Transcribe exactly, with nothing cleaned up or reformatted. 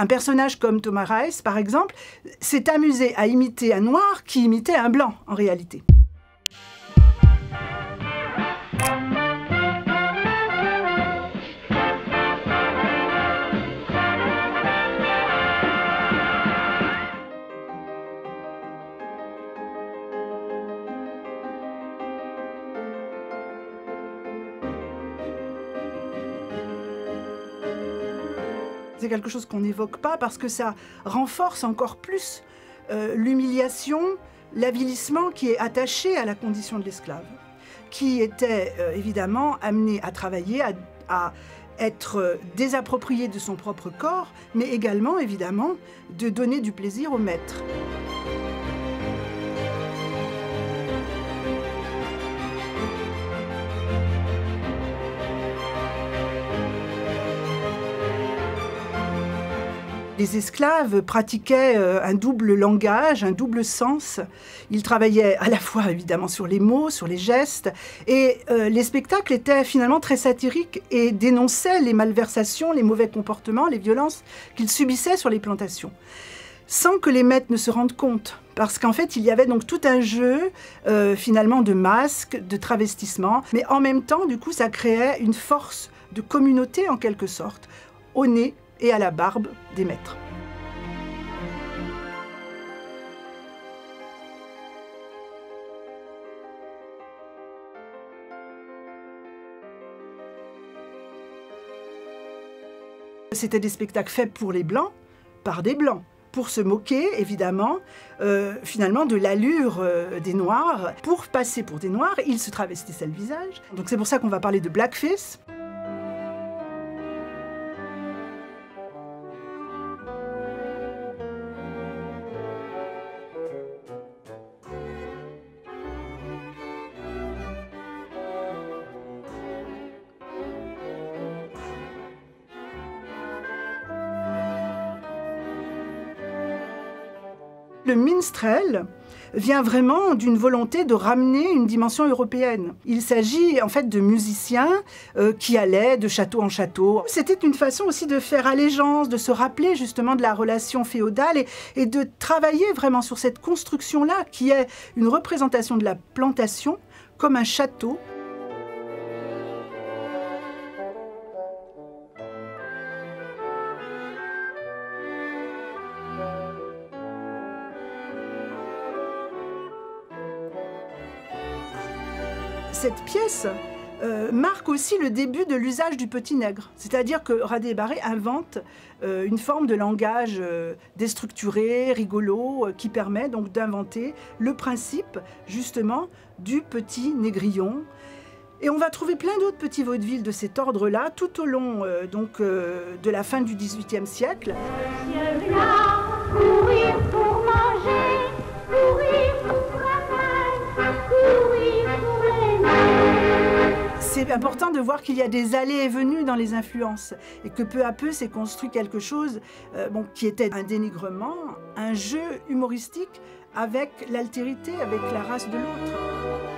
un personnage comme Thomas Rice, par exemple, s'est amusé à imiter un noir qui imitait un blanc, en réalité. C'est quelque chose qu'on n'évoque pas parce que ça renforce encore plus euh, l'humiliation, l'avilissement qui est attaché à la condition de l'esclave, qui était euh, évidemment amené à travailler, à, à être désapproprié de son propre corps, mais également évidemment de donner du plaisir au maître. Les esclaves pratiquaient un double langage, un double sens. Ils travaillaient à la fois évidemment sur les mots, sur les gestes, et euh, les spectacles étaient finalement très satiriques et dénonçaient les malversations, les mauvais comportements, les violences qu'ils subissaient sur les plantations, sans que les maîtres ne se rendent compte. Parce qu'en fait, il y avait donc tout un jeu, euh, finalement, de masques, de travestissements, mais en même temps, du coup, ça créait une force de communauté, en quelque sorte, au nez et à la barbe des maîtres. C'était des spectacles faits pour les Blancs, par des Blancs, pour se moquer, évidemment, euh, finalement, de l'allure euh, des Noirs. Pour passer pour des Noirs, ils se travestissaient le visage. Donc c'est pour ça qu'on va parler de Blackface. Le minstrel vient vraiment d'une volonté de ramener une dimension européenne. Il s'agit en fait de musiciens euh, qui allaient de château en château. C'était une façon aussi de faire allégeance, de se rappeler justement de la relation féodale et, et de travailler vraiment sur cette construction-là qui est une représentation de la plantation comme un château. Cette pièce euh, marque aussi le début de l'usage du petit nègre. C'est-à-dire que Radé-Barré invente euh, une forme de langage euh, déstructuré, rigolo, euh, qui permet donc d'inventer le principe justement du petit négrillon. Et on va trouver plein d'autres petits vaudevilles de cet ordre-là tout au long euh, donc, euh, de la fin du dix-huitième siècle. C'est important de voir qu'il y a des allées et venues dans les influences et que peu à peu s'est construit quelque chose euh, bon, qui était un dénigrement, un jeu humoristique avec l'altérité, avec la race de l'autre.